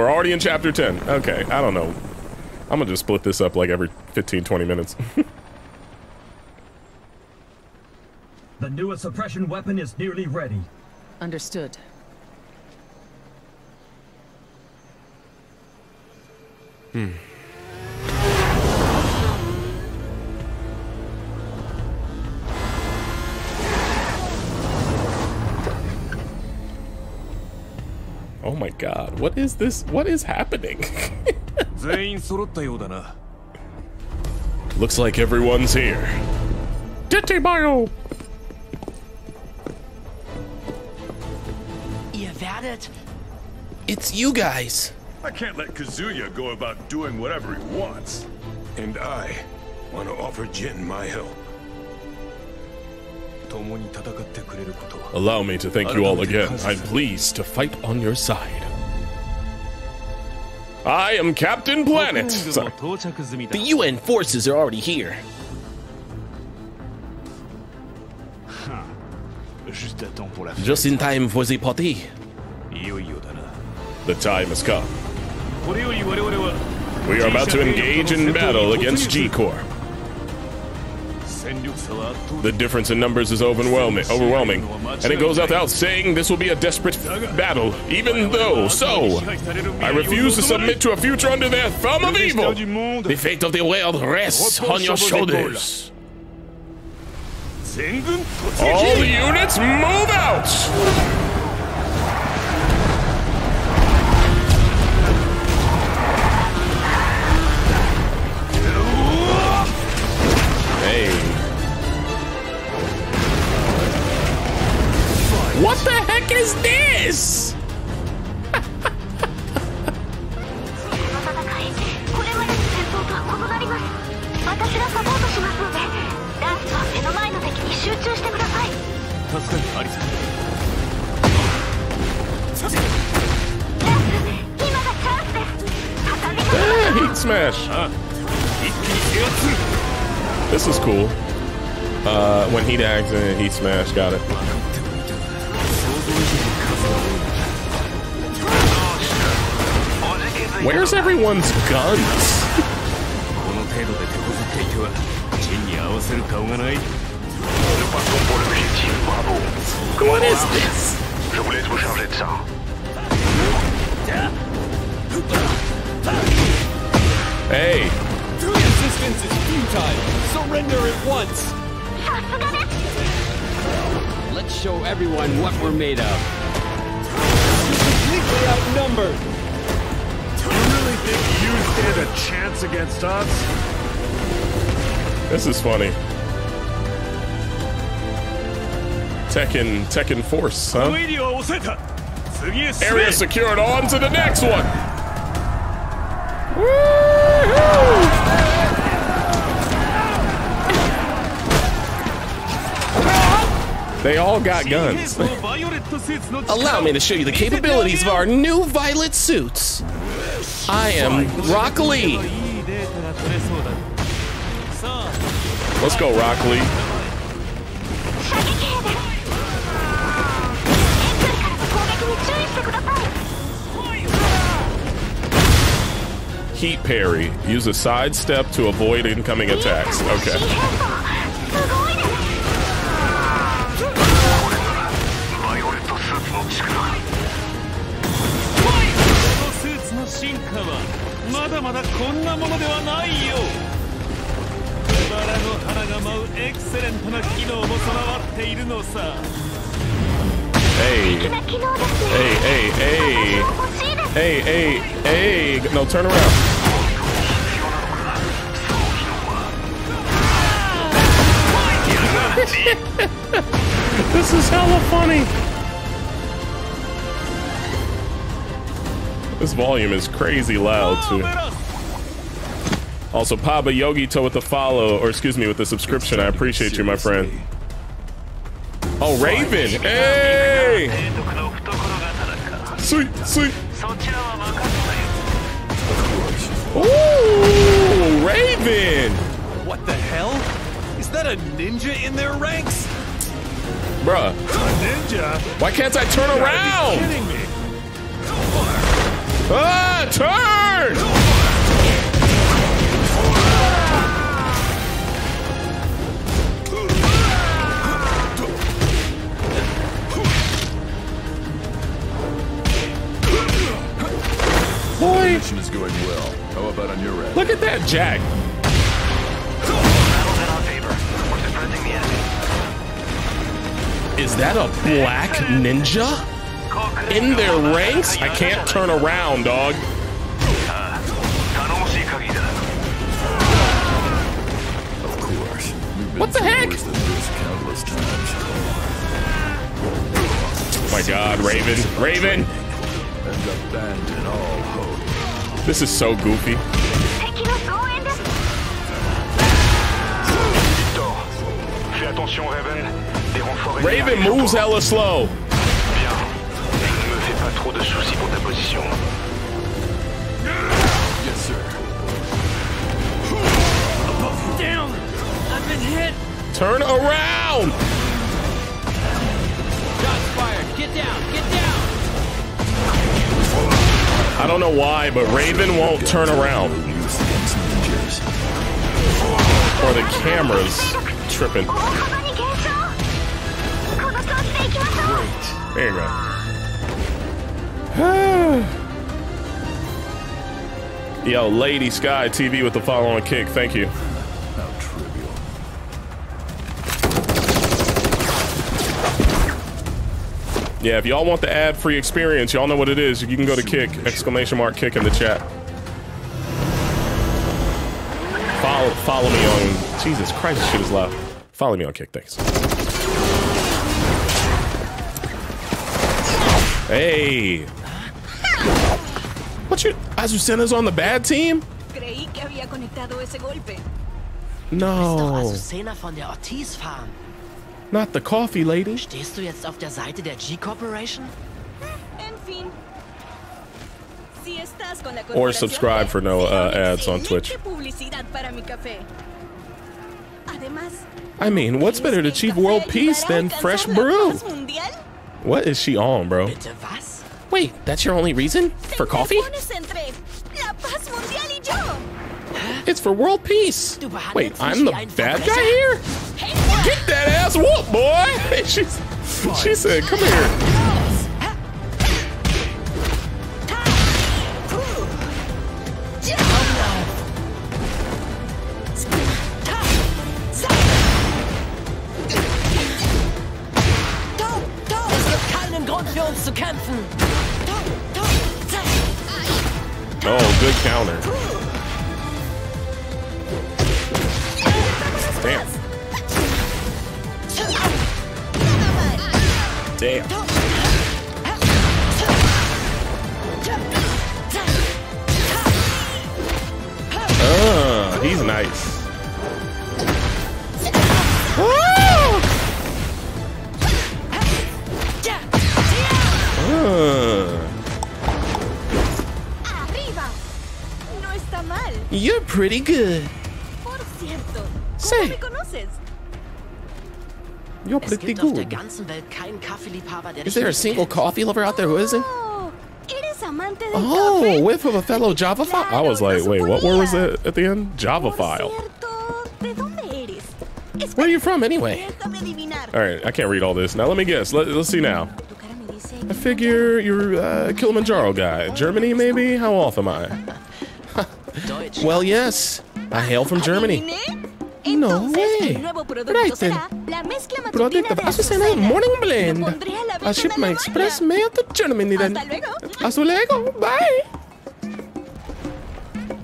We're already in chapter 10. Okay, I don't know. I'm gonna just split this up like every 15, 20 minutes. The newest suppression weapon is nearly ready. Understood. Hmm. Oh my god, what is this? What is happening? Looks like everyone's here. Ditty-bio! It's you guys. I can't let Kazuya go about doing whatever he wants. And I want to offer Jin my help. Allow me to thank you all again. I'm pleased to fight on your side. I am Captain Planet. Sorry. The UN forces are already here. Just in time for the party. The time has come. We are about to engage in battle against G-Corp. The difference in numbers is overwhelming, and it goes without saying this will be a desperate battle, even though I refuse to submit to a future under the thumb of evil. The fate of the world rests on your shoulders. All the units move out! What the heck is this? Heat smash. This is cool. When heat accident, heat smash. Got it. Where's everyone's guns? What is this? Hey! Resistance is futile. Surrender at once. Let's show everyone what we're made of. You're completely outnumbered. Think you stand a chance against us? This is funny. Tekken Force, huh? Area secured, on to the next one! Woo-hoo! They all got guns. Allow me to show you the capabilities of our new violet suits. I am Rock Lee. Let's go, Rock Lee. Heat parry. Use a sidestep to avoid incoming attacks. Okay. Hey, no, turn around. This is hella funny. This volume is crazy loud too. Also, Papa Yogito with the follow, or excuse me, with the subscription. I appreciate you, my friend. Oh, Raven! Hey! Sweet, sweet. Ooh, Raven! What the hell? Is that a ninja in their ranks? Bruh. A ninja? Why can't I turn around? Turn! Boy! Mission is going well. How about on your end? Look at that, Jack! Battle's in our favor. We're suppressing the enemy. Is that a black ninja? In their ranks? I can't turn around, dog. Of course. What the heck? Oh my god, Raven. Raven! This is so goofy. Raven moves hella slow. Trop de soucis pour ta position. Yes, sir. Above you. Down. I've been hit. Turn around. Shots fired. Get down. Get down. I don't know why, but Raven won't turn around. Or the camera's tripping. Great. There you go. Yo, Lady Sky TV with the follow-on kick. Thank you. How trivial. Yeah, if y'all want the ad-free experience, y'all know what it is. You can go to Kick! !kick in the chat. Follow me on. Jesus Christ, this shit is loud. Follow me on Kick. Thanks. Hey. What you? Azucena's on the bad team? No. Not the coffee lady. Stehst du jetzt auf der Seite der G-Corporation? Or subscribe for no ads on Twitch. I mean, what's better to achieve world peace than fresh brew? What is she on, bro? Wait, that's your only reason? For coffee? It's for world peace! Wait, I'm the bad guy here? Get that ass whoop, boy! She said, come here. Oh, good counter. Damn. He's nice. You're pretty good. Say. You're pretty good. Is there a single coffee lover out there who isn't? Oh, whiff of a fellow Javaphile. I was like, wait, what word was it at the end? Javaphile. Where are you from anyway? All right, I can't read all this. Now let me guess. Let's see now. I figure you're Kilimanjaro guy. Germany maybe? How off am I? Well, yes. I hail from Germany. No way. Right then. Product of Azucena Morning Blend. I'll ship my express mail to Germany then. Hasta luego. Bye.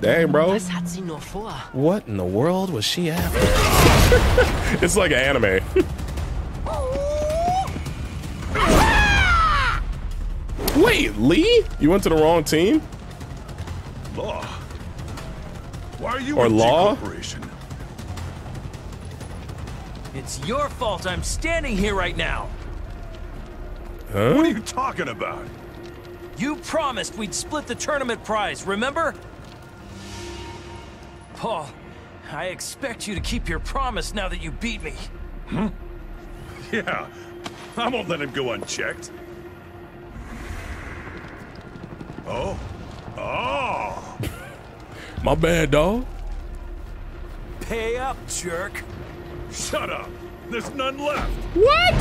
Dang, bro. What in the world was she after? It's like an anime. Wait, Lee? You went to the wrong team? Why are you or Law? It's your fault I'm standing here right now. Huh? What are you talking about? You promised we'd split the tournament prize, remember? Paul, I expect you to keep your promise now that you beat me. Hmm? Yeah, I won't let him go unchecked. Oh, Oh. My bad, dog. Pay up, jerk. Shut up. There's none left. What?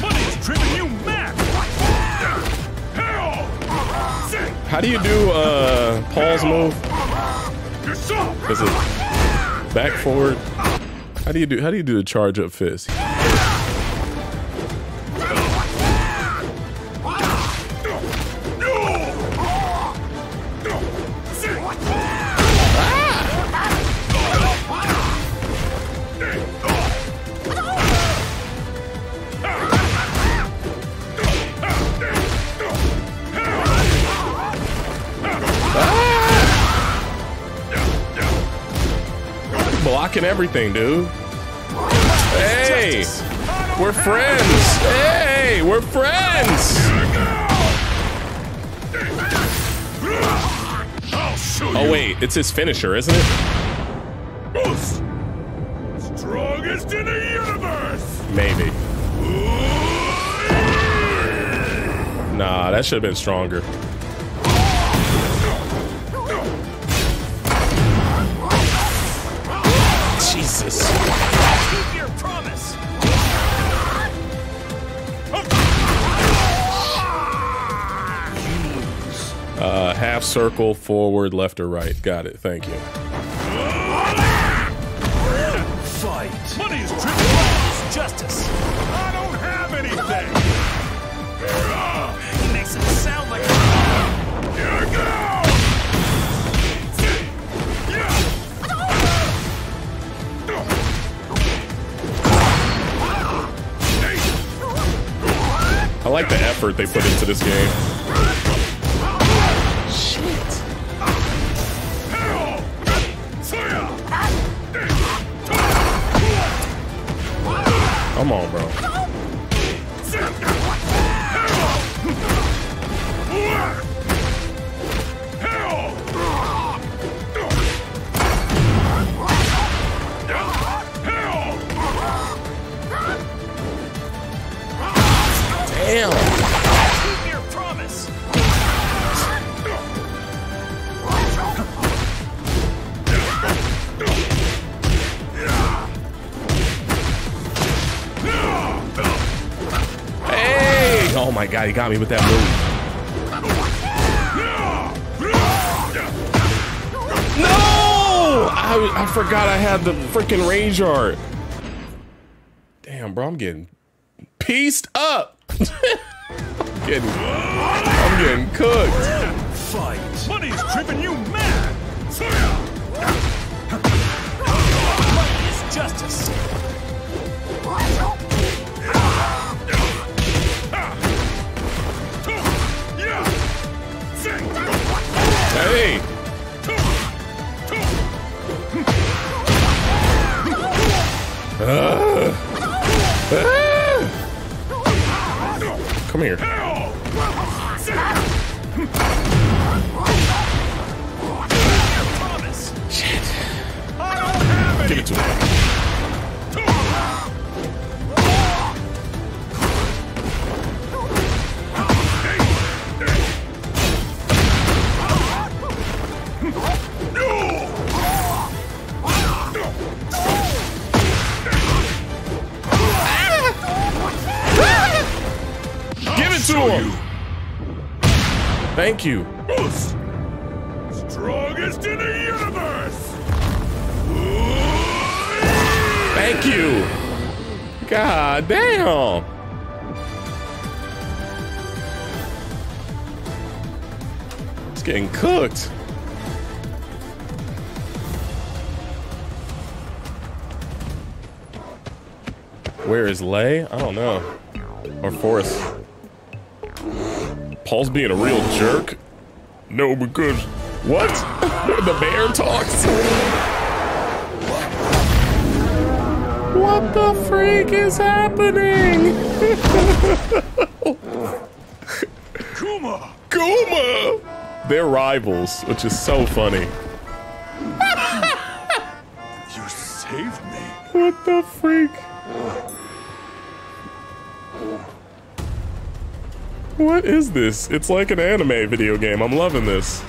Money's driven you mad. How do you do Paul's move? Is it back forward? How do you do the charge up fist? Blocking everything, dude. Hey, we're friends. Hey, we're friends. Oh wait, it's his finisher, isn't it? Strongest in the universe. Maybe. Nah, that should have been stronger. Jesus. Keep your promise. Half circle, forward, left or right. Got it. Thank you. Fight. Money is triple. Justice. I don't have anything. He makes it sound like. Here it goes. I like the effort they put into this game. Shit. Come on, bro. Damn. Keep your promise. Hey! Oh my god, he got me with that move. No! I forgot I had the freaking range art. Damn, bro, I'm getting pieced up. I'm getting cooked. Fight. Money's driven you mad. Money is justice. Hey. Come here. Shit. Give it to me. Thank you. Strongest in the universe. Thank you. God damn. It's getting cooked. Where is Lay? I don't know. Or Forrest. Paul's being a real jerk. No, because what? The bear talks. What the freak is happening? Kuma. Kuma. They're rivals, which is so funny. You saved me. What the freak? What is this? It's like an anime video game. I'm loving this.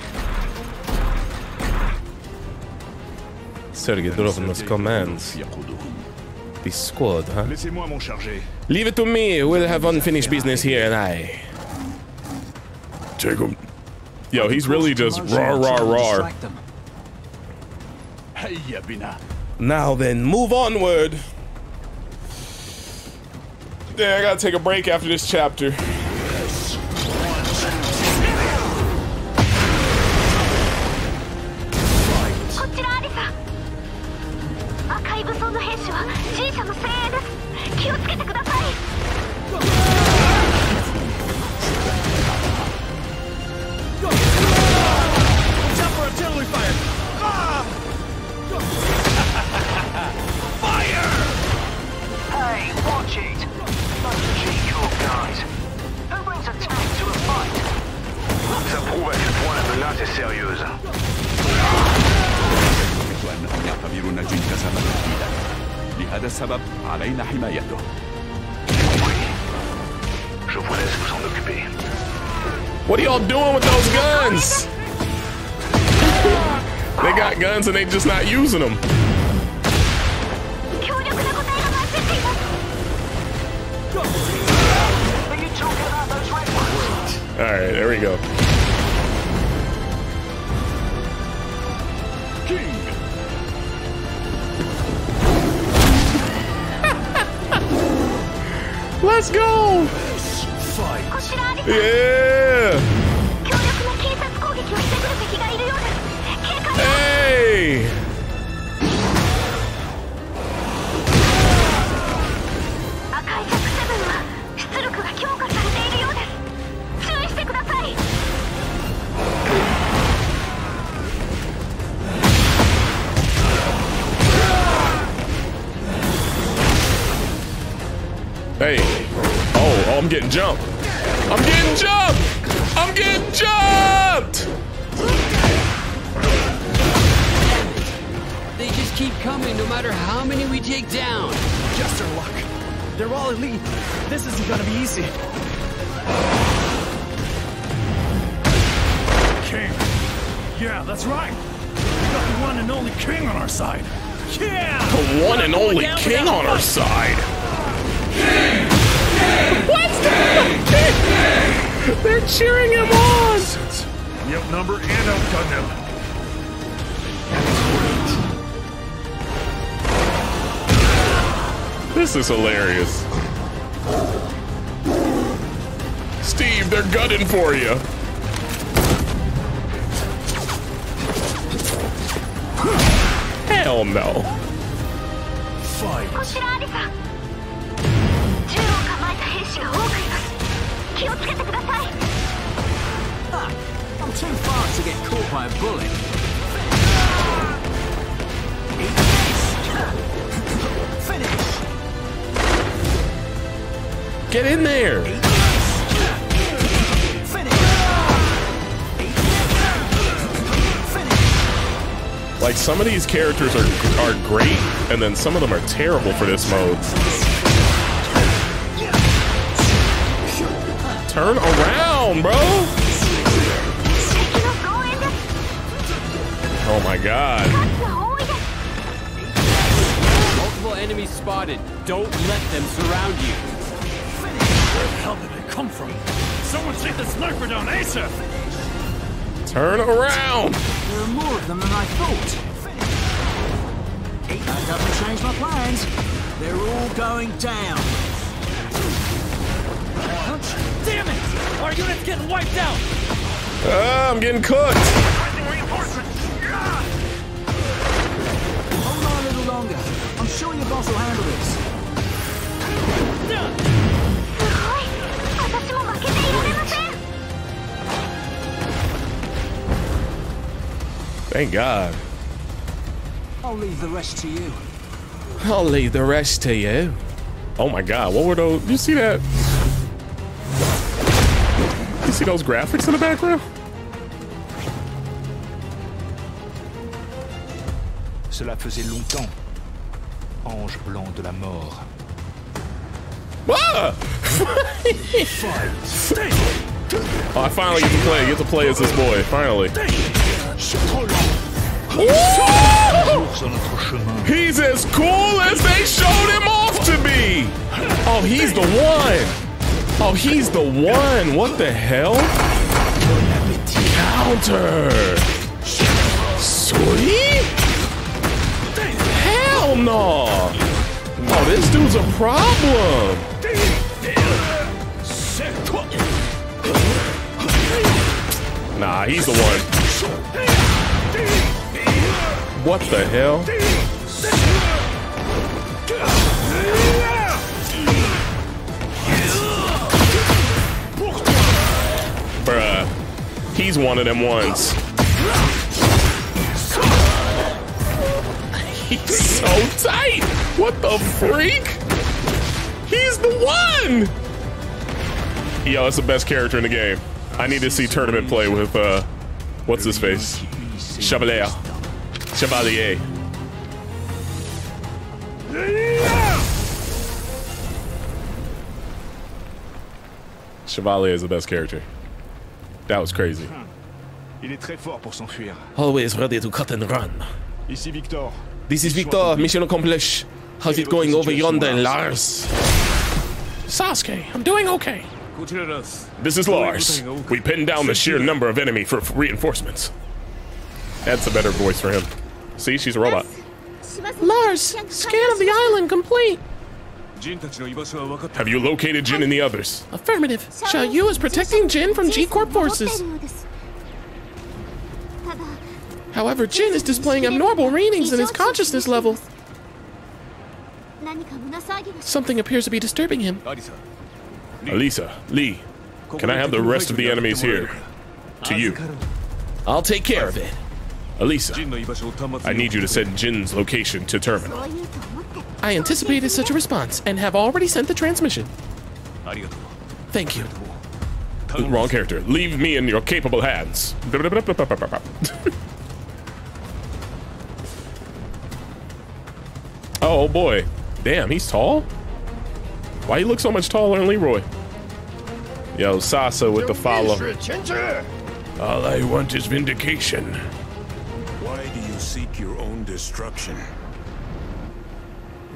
Sergei Dorovna's commands. This squad, huh? Leave it to me. We'll have unfinished business here and I. Take him. Yo, he's really just rah. Now then, move onward. Yeah, I gotta take a break after this chapter. What are y'all doing with those guns? They got guns and they just not using them. Alright, there we go. Let's go! Fight. Yeah! Hey! Hey. Oh, I'm getting jumped. I'm getting jumped! I'm getting jumped! They just keep coming no matter how many we take down. Just our luck. They're all elite. This isn't gonna be easy. King. Yeah, that's right. We've got the one and only King on our side. Yeah! The one and only King on our side. King! King! What? King! King! King! They're cheering him on! We outnumbered and outgunned him. This is hilarious. Steve, they're gunning for you. Hell no. Fight. I'm too far to get caught by a bullet. Finish. Get in there. Finish. Like some of these characters are great, and then some of them are terrible for this mode. Turn around, bro! Oh my god. Multiple enemies spotted. Don't let them surround you. Where the hell did they come from? Someone take the sniper down, Asa! Turn around! There are more of them than I thought. I haven't changed my plans. They're all going down. Damn it! Our unit's getting wiped out! I'm getting cooked! Hold on a little longer. I'm sure your boss will handle this. Thank God. I'll leave the rest to you. I'll leave the rest to you. Oh my God, what were those? You see that? See those graphics in the background? Cela faisait longtemps. Ange blanc de la mort. Ah! Oh, I finally get to play. Get to play as this boy. Finally. Ooh! He's as cool as they showed him off to be. Oh, he's the one. Oh, he's the one. What the hell? Counter. Sweet. Hell no. Oh, this dude's a problem. Nah, he's the one. What the hell? Bruh. He's one of them ones. He's so tight! What the freak? He's the one! Yo, that's the best character in the game. I need to see tournament play with, what's his face? Chevalier. Chevalier. Chevalier is the best character. That was crazy. Always ready to cut and run. This is Victor. Mission accomplished. How's it going over yonder, Lars? Sasuke, I'm doing okay. This is Lars. We pinned down the sheer number of enemy for reinforcements. That's a better voice for him. See, she's a robot. Lars, scan of the island complete. Have you located Jin and the others? Affirmative. Xiaoyu is protecting Jin from G-Corp forces. However, Jin is displaying abnormal readings in his consciousness level. Something appears to be disturbing him. Alisa, Lee, can I have the rest of the enemies here? To you. I'll take care of it. Alisa, I need you to send Jin's location to terminal. I anticipated such a response and have already sent the transmission. Thank you. Wrong character. Leave me in your capable hands. Oh boy. Damn, he's tall? Why he look so much taller than Leroy? Yo, Sasa with the follow. All I want is vindication. Why do you seek your own destruction?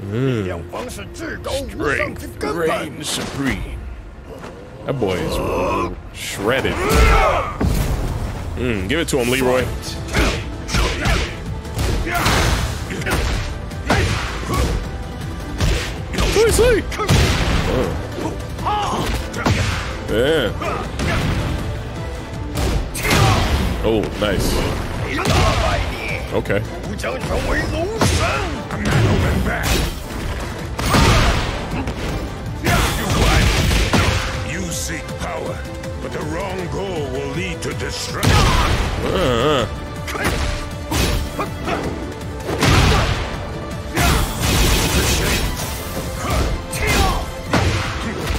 Strength reigns supreme. That boy is shredded. Give it to him, Leroy. Oh. Yeah. Oh, nice. Okay. I'm not going back. You seek power, but the wrong goal will lead to destruction.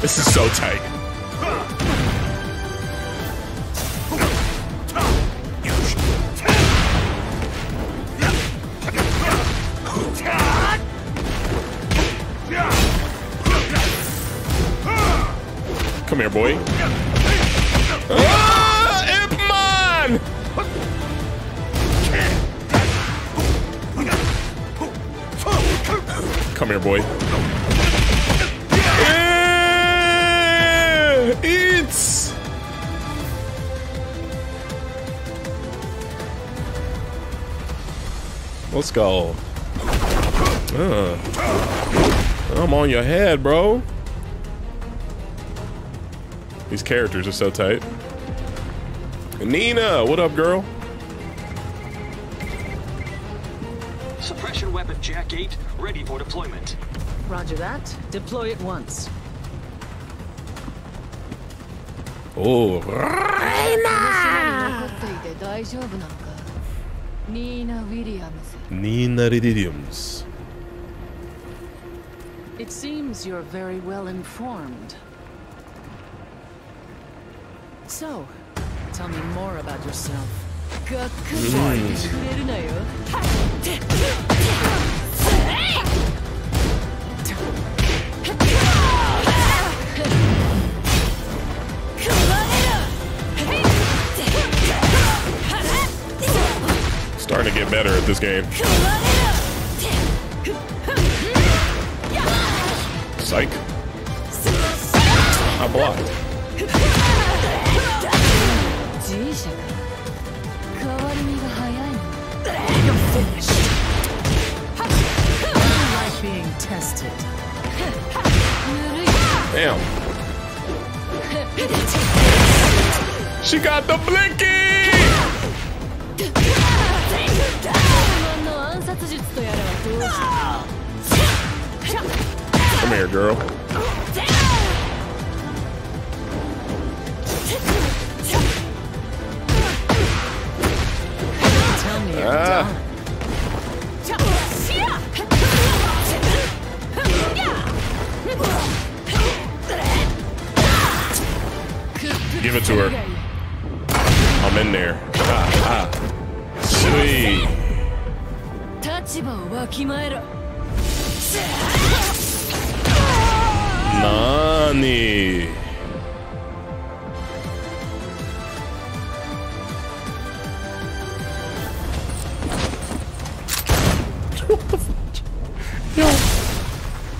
This is so tight. Come here, boy. Ah, Ip Man! Come here, boy. Yeah, it's let's go. I'm on your head, bro. These characters are so tight. Nina, what up, girl? Suppression weapon Jack-8 ready for deployment. Roger that. Deploy at once. Oh, Nina Williams. Nina Williams. It seems you're very well informed. So, tell me more about yourself. better at this game. Psych. I blocked. You're finished. I like being tested. Damn. She got the blinky! Come here, girl. Tell me you're done. Give it to her. I'm in there. Sweet. Nani. Yo,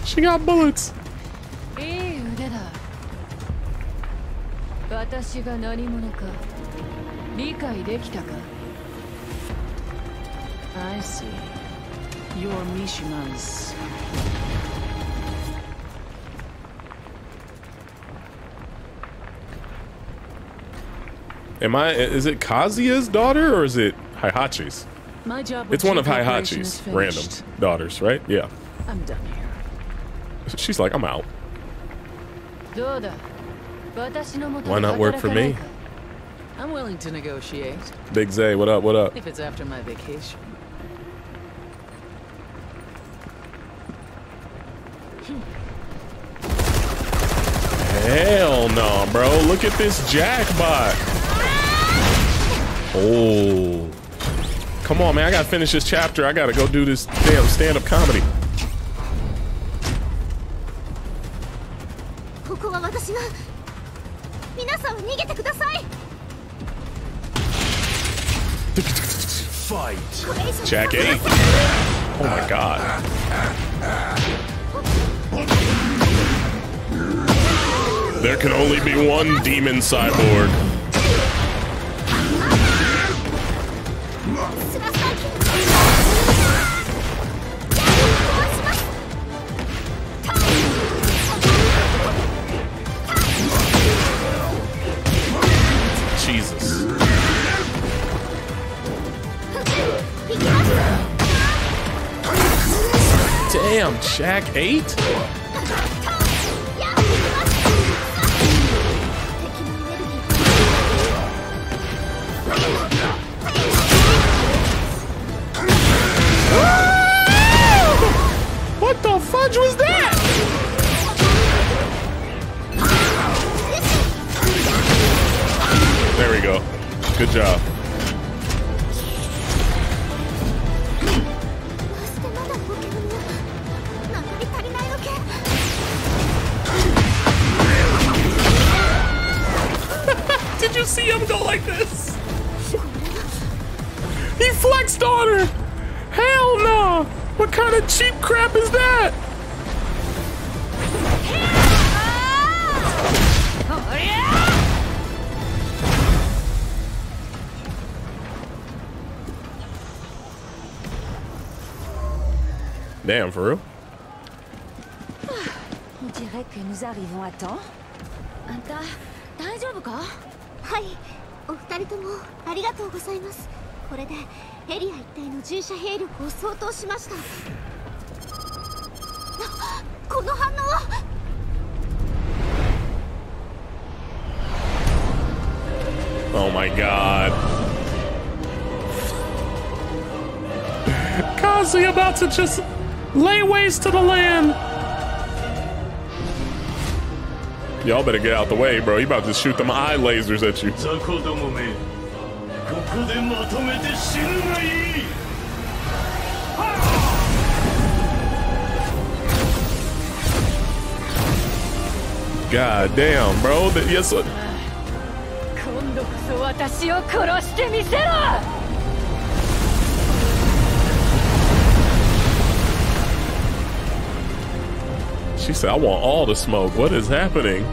she got bullets. I see. You're Mishima's. Am I? Is it Kazuya's daughter or is it Hihachi's? My job. It's one of Hihachi's random daughters, right? Yeah. I'm done here. She's like, I'm out. Why not work for me? I'm willing to negotiate. Big Zay, what up? What up? If it's after my vacation. Hell no, bro! Look at this jackbot. Oh, come on, man. I gotta finish this chapter. I gotta go do this damn stand-up comedy. Fight. Jack-8. Oh my god. There can only be one demon cyborg. Damn, Jack-8? What the fudge was that? There we go. Good job. Did you see him go like this? He flexed on her! Hell no! What kind of cheap crap is that? Damn, for real? On dirait que nous arrivons à temps. Anta, 大丈夫か? はい、お二人ともありがとうございます。これでエリア一帯の従者兵力を相当しました。この反応は。Oh my god. Kazuya about to just lay waste to the land. Y'all better get out the way, bro. You about to shoot them eye lasers at you. God damn, bro. Yes, sir. She said, I want all the smoke. What is happening?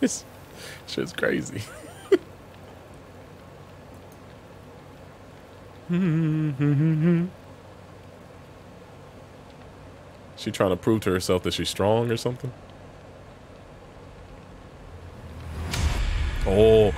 This shit's crazy. She trying to prove to herself that she's strong or something. Oh.